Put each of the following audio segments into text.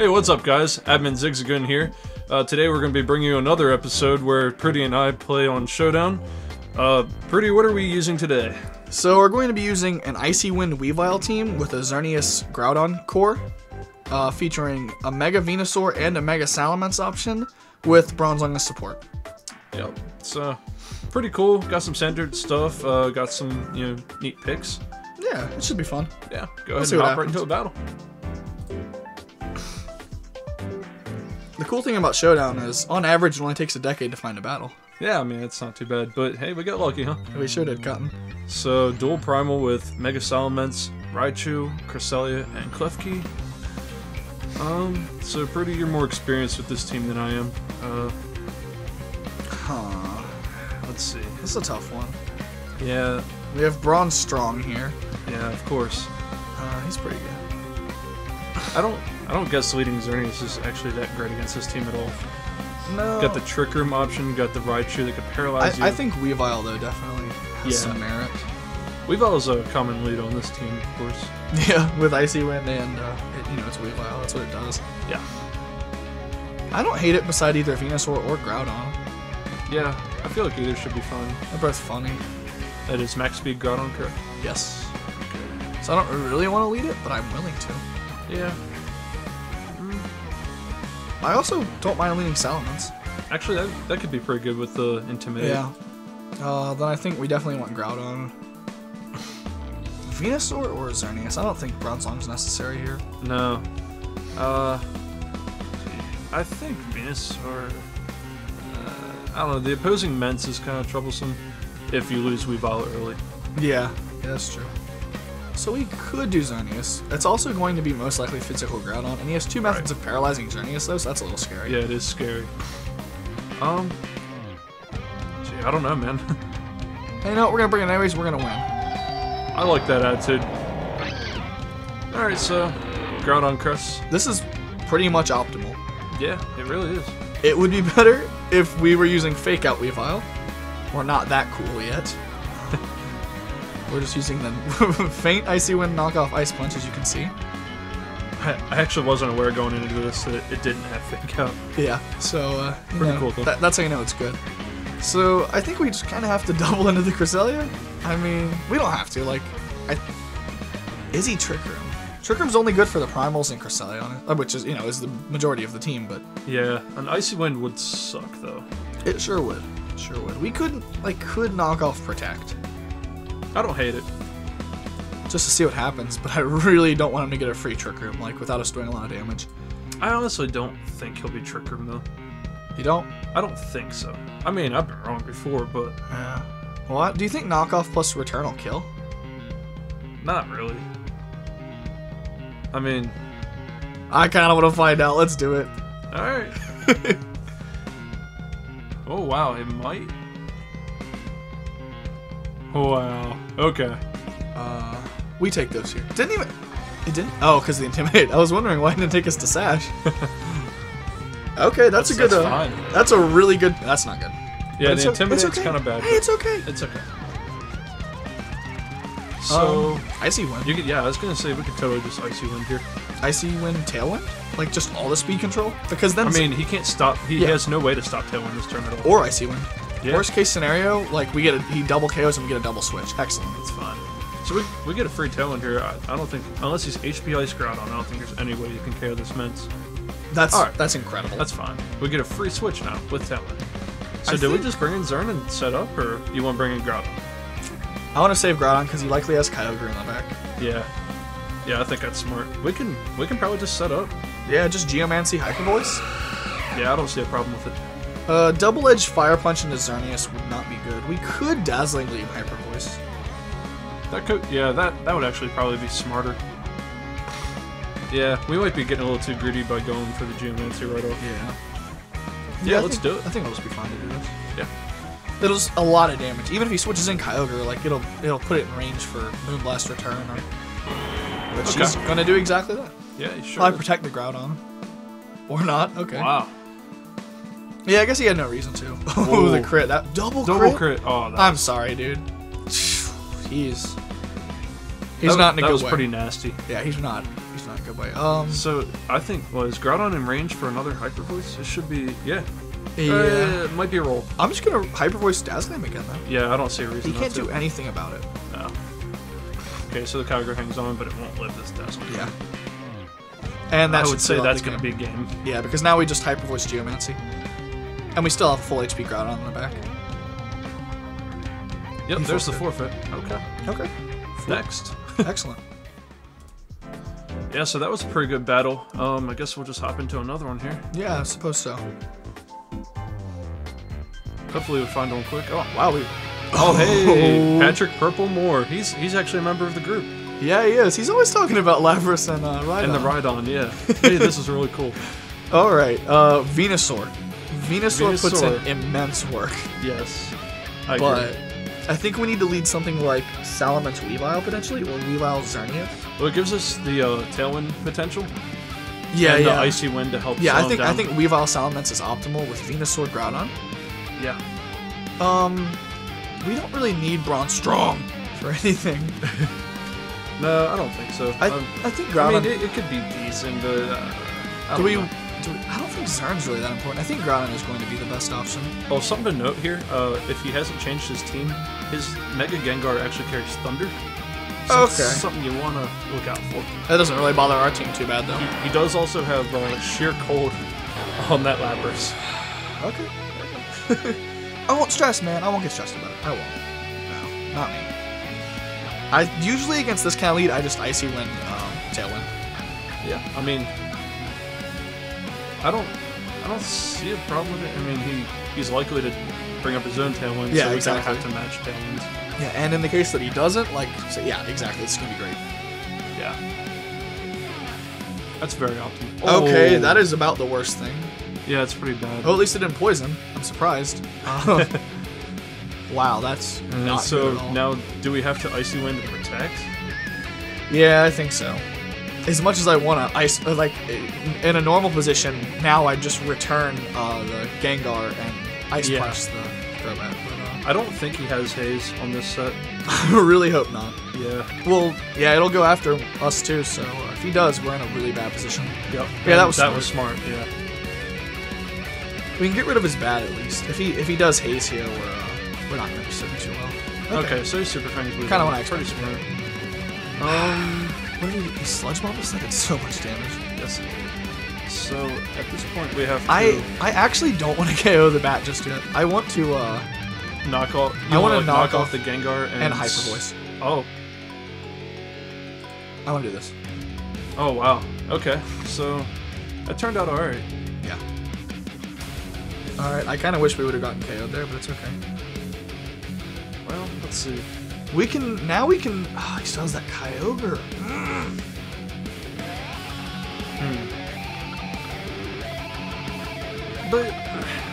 Hey, what's up guys? Admin Zigzagoon here. Today we're going to be bringing you another episode where Pretty and I play on Showdown. Pretty, what are we using today? So we're going to be using an Icy Wind Weavile team with a Xerneas Groudon core, featuring a Mega Venusaur and a Mega Salamence option with Bronzong as support. Yep, it's pretty cool. Got some standard stuff, got some neat picks. Yeah, it should be fun. Yeah, go ahead and hop right into a battle. The cool thing about Showdown is, on average, it only takes a decade to find a battle. Yeah, I mean, it's not too bad, but hey, we got lucky, huh? We sure did, Cotton. So, dual primal with Mega Salamence, Raichu, Cresselia, and Klefki. So Pretty, you're more experienced with this team than I am. Let's see. This is a tough one. Yeah. We have Bronzong here. Yeah, of course. He's pretty good. I don't guess leading Xerneas is actually that great against this team at all. No. Got the Trick Room option, got the Raichu that could paralyze you. I think Weavile, though, definitely has some merit. Weavile is a common lead on this team, of course. Yeah, with Icy Wind and, it's Weavile. That's what it does. Yeah. I don't hate it beside either Venusaur or Groudon. Yeah, I feel like either should be fun. They're both funny. That is max speed Groudon, correct? Yes. Okay. So I don't really want to lead it, but I'm willing to. Yeah. I also don't mind leading Salamence. Actually, that could be pretty good with the Intimidate. Yeah. Then I think we definitely want Groudon. Venusaur or Xerneas? I don't think Bronzong's necessary here. No. I think Venusaur... I don't know, the opposing Mence is kind of troublesome if you lose Weavile early. Yeah, that's true. So we could do Xerneas. It's also going to be most likely physical Groudon, and he has two methods of paralyzing Xerneas though, so that's a little scary. Yeah, it is scary. Gee, I don't know, man. Hey, no, we're gonna bring it anyways, we're gonna win. I like that attitude. Alright, so, Groudon Crest. This is pretty much optimal. Yeah, it really is. It would be better if we were using Fake Out Weavile. We're not that cool yet. We're just using them. Faint Icy Wind, Knockoff, Ice Punch, as you can see. I actually wasn't aware going into this that it didn't have Fake Out. Yeah, so pretty cool though. That's how you know it's good. So I think we just kind of have to double into the Cresselia. I mean, we don't have to. Like, is he Trick Room? Trick Room's only good for the primals and Cresselia, which is is the majority of the team. But yeah, an Icy Wind would suck though. It sure would. Sure would. We could knock off Protect. I don't hate it. Just to see what happens, but I really don't want him to get a free Trick Room, like, without us doing a lot of damage. I honestly don't think he'll be Trick Room, though. You don't? I don't think so. I mean, I've been wrong before, but... Yeah. What? Do you think Knockoff plus Return will kill? Not really. I mean... I kind of want to find out. Let's do it. Alright. Oh, wow. It might... Wow. Okay. We take those here. Didn't even... It didn't? Oh, because the Intimidate. I was wondering why it didn't take us to Sash. Okay, that's a good... That's fine. That's a really good... That's not good. Yeah, the Intimidate's kind of bad. Hey, it's okay. It's okay. So... Icy Wind. You could, yeah, I was going to say we could totally just Icy Wind here. Icy Wind, Tailwind? Like, just all the speed control? Because then... I mean, he can't stop... He has no way to stop Tailwind this turn at all. Or Icy Wind. Yeah. Worst case scenario, like he double KOs and we get a double switch. Excellent, it's fine. So we get a free Tailwind here. I don't think, unless he's HP Ice Groudon, I don't think there's any way you can KO this Mence. That's incredible. That's fine. We get a free switch now with Tailwind. So do we just bring in Xern and set up, or you want to bring in Groudon? I want to save Groudon because he likely has Kyogre in the back. Yeah, I think that's smart. We can probably just set up. Yeah, just Geomancy, Hyper Voice. Yeah, I don't see a problem with it. Double-edged Fire Punch into Xerneas would not be good. We could Dazzling leave Hyper Voice. That could, that would actually probably be smarter. Yeah, we might be getting a little too greedy by going for the Geomancy right off. Yeah, let's do it. I think it'll just be fine to do this. Yeah. It'll just a lot of damage. Even if he switches in Kyogre, like, it'll put it in range for Moonblast Return, which he's gonna do exactly that. Yeah, he sure. Probably Protect the Groudon. Or not, okay. Wow. Yeah, I guess he had no reason to. Oh, the crit. That double crit. Oh, I'm sorry, dude. He's not in a good way. That was pretty nasty. Yeah, he's not. He's not a good way. So I think is Groudon in range for another Hyper Voice? It should be, yeah. Yeah. It might be a roll. I'm just gonna Hyper Voice Dazzling again though. Yeah, I don't see a reason. He can't do anything about it. No. Okay, so the Kyogre hangs on, but it won't live this Dazzling. Yeah. And I would say that's gonna be a game. Yeah, because now we just Hyper Voice Geomancy, and we still have full HP Groudon on the back. Yep, he there's forfeit. The forfeit. Okay. Okay. Next. Excellent. Yeah, so that was a pretty good battle. I guess we'll just hop into another one here. Yeah, I suppose so. Hopefully we'll find one quick. Oh, wow. Oh, hey. Patrick Purple Moore. He's actually a member of the group. Yeah, he is. He's always talking about Lapras and Rhydon. And the Rhydon, yeah. Hey, this is really cool. All right. Venusaur. Venusaur puts in immense work. Yes. I agree. I think we need to lead something like Salamence Weavile, potentially, or Weavile Xerneas. Well, it gives us the Tailwind potential. Yeah, and the Icy Wind to help slow him down. I think Weavile Salamence is optimal with Venusaur Groudon. Yeah. We don't really need Bronzong for anything. No, I don't think so. I think Groudon... I mean, it could be decent, but... I don't think Xern's really that important. I think Groudon is going to be the best option. Oh, something to note here, if he hasn't changed his team, his Mega Gengar actually carries Thunder. So okay. It's something you want to look out for. That doesn't really bother our team too bad, though. He does also have Sheer Cold on that Lapras. Okay. I won't stress, man. I won't get stressed about it. I won't. No, not me. I usually, against this kind of lead, I just Icy Wind, Tailwind. Yeah, I mean... I don't see a problem with it. I mean, he's likely to bring up his own Tailwind, so we kind of have to match Tailwinds. Yeah, and in the case that he doesn't, yeah, exactly. It's going to be great. Yeah. That's very optimal. Oh. Okay, that is about the worst thing. Yeah, it's pretty bad. Oh, at least it didn't poison. I'm surprised. Wow, that's not good at all. Now, do we have to Icy Wind to protect? Yeah, I think so. As much as I want to ice, like in a normal position, now I just return the Gengar and Ice Punch the Crobat. I don't think he has Haze on this set. I really hope not. Yeah. Well, yeah, it'll go after us too. So if he does, we're in a really bad position. Yep. Yeah, that was smart. Yeah. We can get rid of his bat at least. If he does Haze here, we're not going to be sitting too well. Okay, so he's super friendly. Kind of what I expected. Pretty smart. What did he sludge bomb us? That did so much damage. Yes. So at this point we have to... I actually don't want to KO the bat just yet. I want to knock off the Gengar and Hyper Voice. Oh. I want to do this. Oh wow. Okay. So that turned out alright. Yeah. Alright, I kind of wish we would have gotten KO'd there, but it's okay. Well, let's see. Now we can. Oh, he still has that Kyogre. But I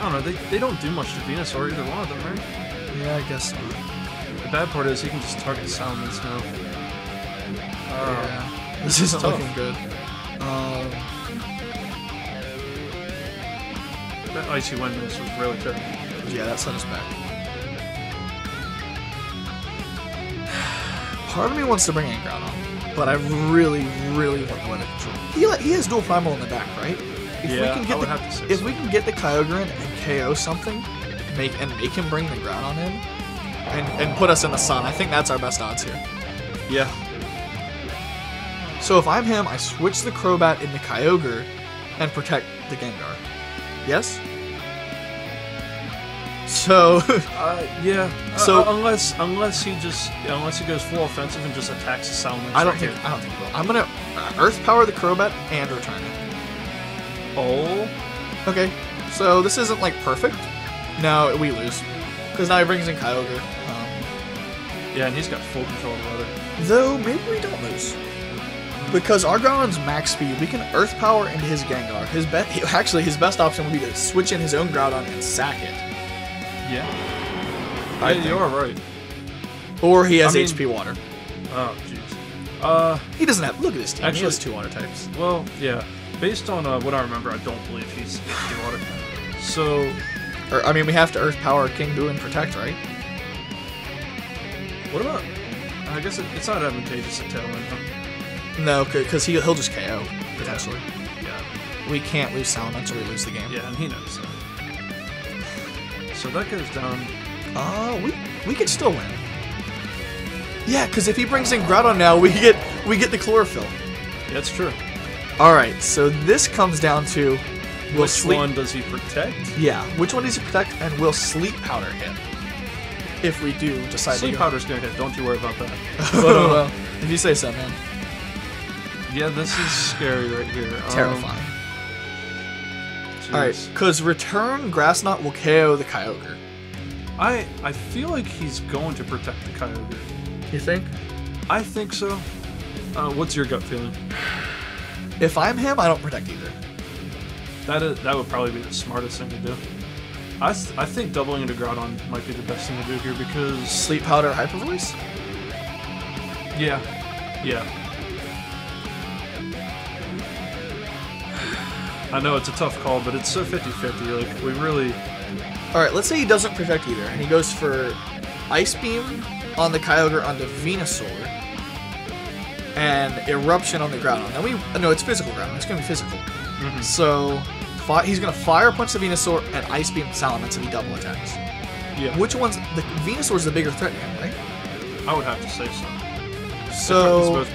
don't know. They don't do much to Venusaur, either one of them, right? Yeah, I guess so. The bad part is he can just target Salamence now. Yeah, this is looking good. That Icy Wind was really good. Yeah, that sent us back. Part of me wants to bring in Groudon, but I really, really want the weather control. He has dual primal in the back, right? If we can get the Kyogre in and KO something, make him bring the Groudon in, and put us in the sun, I think that's our best odds here. Yeah. So if I'm him, I switch the Crobat into Kyogre and protect the Gengar. Yes? So yeah. So unless he goes full offensive and just attacks the Salamence. I don't think he will. I'm gonna Earth Power the Crobat and return it. Oh. Okay. So this isn't like perfect. No, we lose because now he brings in Kyogre. Yeah, and he's got full control of the weather. Though maybe we don't lose because our Groudon's max speed. We can Earth Power into his Gengar. His best option would be to switch in his own Groudon and sack it. Yeah. You are right. Or he has HP water. Oh, jeez. He doesn't have... Look at this team. Actually, he has 2 water types. Well, yeah. Based on what I remember, I don't believe he's HP water. So... I mean, we have to Earth Power Kingdoo and Protect, right? What about... I guess it's not advantageous to Tailwind, huh? No, because he'll just KO, potentially. Yeah. We can't lose Salamence or we lose the game. Yeah, and he knows that. So that goes down... we could still win. Yeah, because if he brings in Groudon now, we get the chlorophyll. That's true. Alright, so this comes down to... Which one does he protect? Yeah, which one does he protect, and will Sleep Powder hit? If we do decide to... Sleep Powder's gonna hit, don't you worry about that. But, well, if you say so, man. Yeah, this is scary right here. Terrifying. Alright, because Return Grassknot will KO the Kyogre. I feel like he's going to protect the Kyogre. You think? I think so. What's your gut feeling? If I'm him, I don't protect either. That would probably be the smartest thing to do. I think doubling into Groudon might be the best thing to do here because... Sleep Powder Hyper Voice? Yeah. Yeah. I know it's a tough call, but it's so 50-50. Like, we really... Alright, let's say he doesn't protect either, and he goes for Ice Beam on the Kyogre onto Venusaur, and Eruption on the Groudon. Now we... No, it's physical Groudon. It's going to be physical. Mm-hmm. So... He's going to Fire Punch the Venusaur and Ice Beam Salamence if he double attacks. Yeah. Which one's... The Venusaur's the bigger threat now, right? I would have to say so.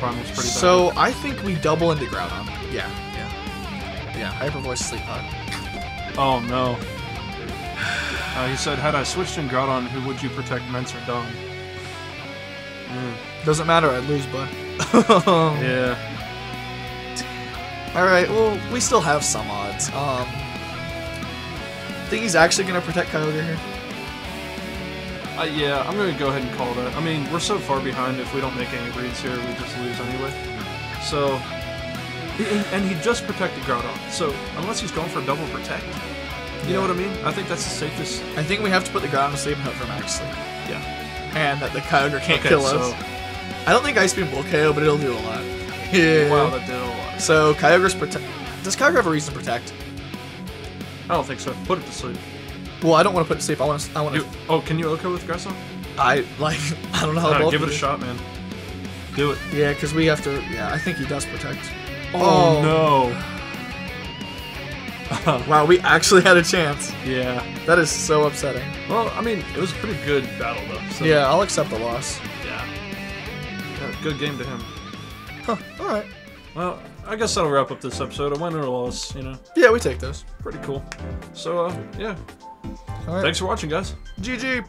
So I think we double into Groudon. Yeah. Yeah. Yeah. Hyper Voice Sleep Powder. Oh, no. He said, had I switched in Groudon, who would you protect, Mence or Dom? Mm. Doesn't matter. I lose, bud. Yeah. Alright, well, we still have some odds. I think he's actually going to protect Kyogre here. Yeah, I'm going to go ahead and call that. I mean, we're so far behind, if we don't make any breeds here, we just lose anyway. So, and he just protected Groudon, so unless he's going for double protect, you know what I mean? I think that's the safest. I think we have to put the Groudon to sleep and hope for max sleep. Yeah. And that the Kyogre can't kill us. I don't think Ice Beam will KO, but it'll do a lot. Yeah. Wow, that did a lot. So, Kyogre's protect. Does Kyogre have a reason to protect? I don't think so. Put it to sleep. Well, I don't want to put it to sleep. I want to. Oh, can you OK with Grassland? I don't know how. Give it a shot, man. Do it. Yeah, because we have to. Yeah, I think he does protect. Oh, no. Wow, we actually had a chance. Yeah. That is so upsetting. Well, I mean, it was a pretty good battle though. So. Yeah, I'll accept the loss. Yeah. Good game to him. Huh. All right. Well. I guess that'll wrap up this episode. A win or a loss, you know. Yeah, we take those. Pretty cool. So, yeah. All right. Thanks for watching, guys. GG.